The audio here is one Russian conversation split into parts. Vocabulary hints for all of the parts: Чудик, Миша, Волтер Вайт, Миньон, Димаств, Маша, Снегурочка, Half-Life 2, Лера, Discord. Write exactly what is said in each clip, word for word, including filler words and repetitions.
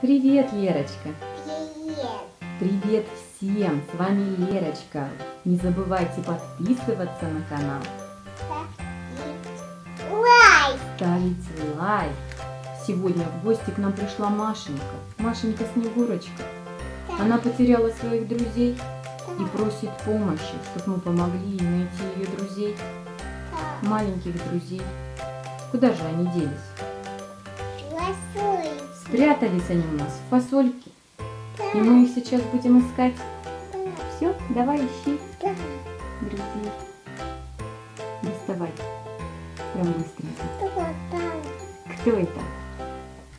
Привет, Лерочка! Привет! Привет всем! С вами Лерочка! Не забывайте подписываться на канал, ставить лайк! Ставить лайк! Сегодня в гости к нам пришла Машенька, Машенька Снегурочка. Она потеряла своих друзей и просит помощи, чтобы мы помогли ей найти ее друзей, маленьких друзей. Куда же они делись? Фасольки. Спрятались они у нас в фасольке. Да. И мы их сейчас будем искать. Да. Все, давай ищи. Да. Друзей. Доставай. Прям быстренько. Кто там? Кто это?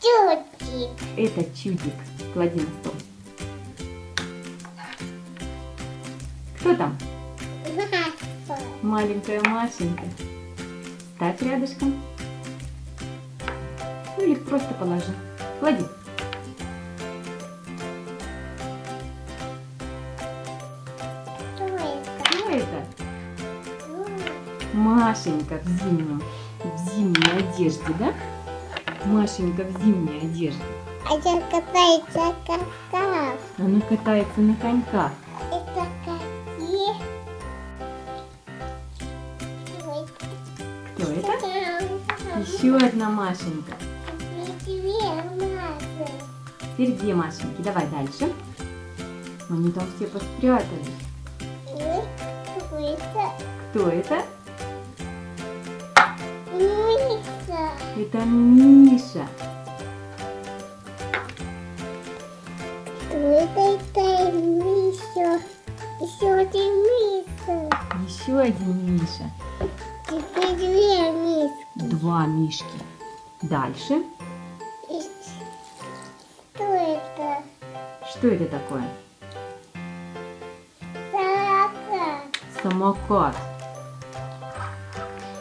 Чудик. Это Чудик. Клади на стол. Кто там? Маша. Маленькая Машенька. Ставь рядышком. Ну или просто положи. Клади. Кто это? Кто это? Машенька в зимнем, в зимней одежде, да? Машенька в зимней одежде. А она катается на коньках. Она катается на коньках. Это какие? Кто это? Еще одна Машенька. Теперь две Машеньки. Давай дальше. Они там все поспрятались. Кто это? Миша. Это Миша. Кто это? Это Миша. Еще один Миша. Еще один Миша. Теперь две мишки. Два мишки. Дальше. Что это такое? Самокат. Самокат.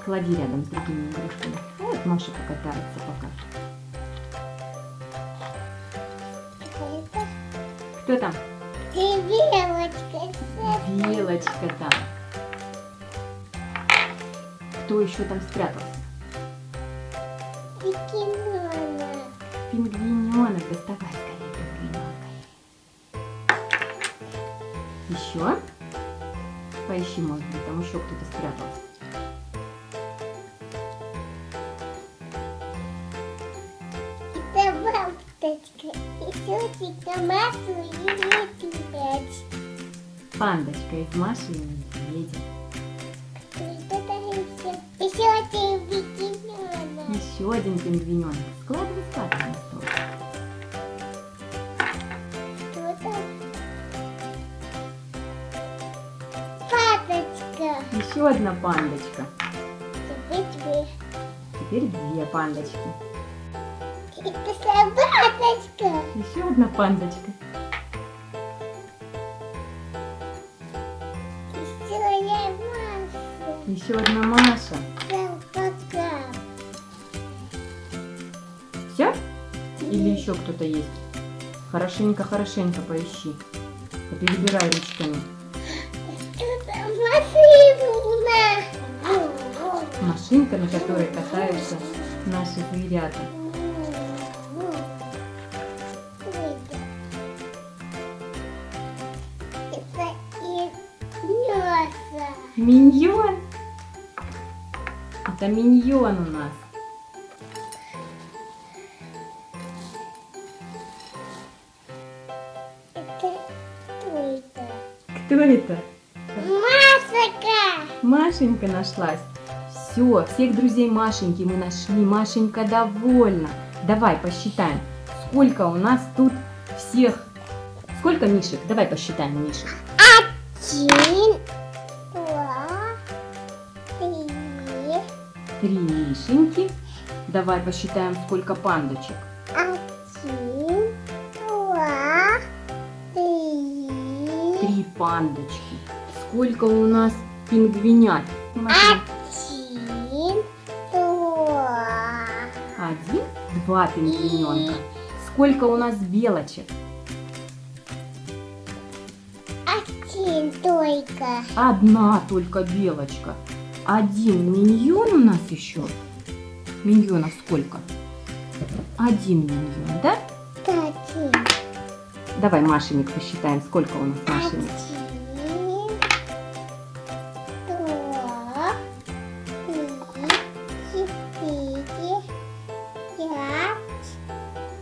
Клади рядом с другими игрушками. Вот Маша покатается пока. Кто там? Белочка. Белочка там. Кто еще там спрятался? Пингвиненок. Пингвиненок. Доставай скорее. Еще. Поищи, может быть, там еще кто-то спрятался. Это бабочка. И чертик, там Машу и медведь. Пандочка из Маши и медведя. Еще один пингвиненок. Еще один пингвиненок. Складывай, складывай на стол. Еще одна пандочка. Теперь две. Теперь две пандочки. Это собачка. Еще одна пандочка. Еще одна Маша. Еще одна Маша. Собака. Все? Или еще кто-то есть? Хорошенько, хорошенько поищи. Перебирай ручками. Машинка, на которой катаются наши зверята. Это и Миньон. Это Миньон у нас. Это кто это? Кто это? Машенька. Машенька нашлась. Все, всех друзей Машеньки мы нашли. Машенька довольна. Давай посчитаем, сколько у нас тут всех. Сколько мишек? Давай посчитаем мишек. Один, два, три. Три мишеньки. Давай посчитаем, сколько пандочек. Один, два, три. Три пандочки. Сколько у нас пингвинят? Один, два пингвиненка. Сколько у нас белочек? Один только. Одна только белочка. Один миньон у нас еще. Миньонов сколько? Один миньон, да? один. Давай Машеньк посчитаем, сколько у нас Машеньк.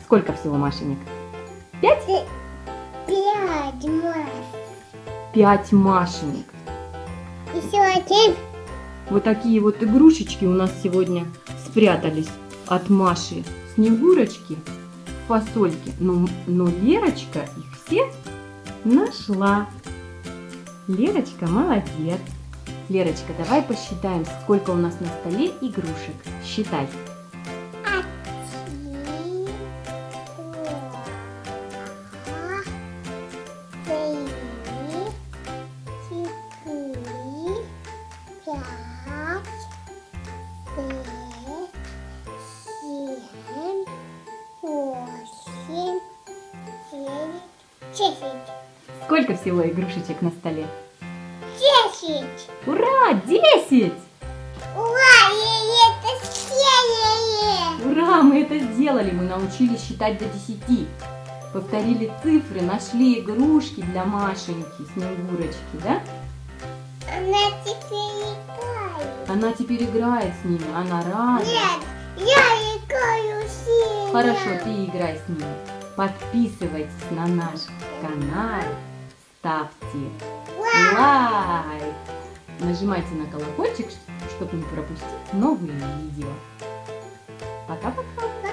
Сколько всего Машеньк? Пять? Пять Маш. Пять Машеньк. Еще один. Вот такие вот игрушечки у нас сегодня спрятались от Маши Снегурочки в фасольке. Но, но Лерочка их все нашла. Лерочка молодец. Лерочка, давай посчитаем, сколько у нас на столе игрушек. Считай. Сколько всего игрушечек на столе? Десять! Ура! Десять! Ура! Это все! Ура! Мы это сделали! Мы научились считать до десяти. Повторили цифры, нашли игрушки для Машеньки, Снегурочки, да? Она теперь играет. Она теперь играет с ними, она рада. Нет, я играю с ними. Хорошо, ты играй с ними. Подписывайтесь на наш канал, ставьте лайк, нажимайте на колокольчик, чтобы не пропустить новые видео. Пока-пока!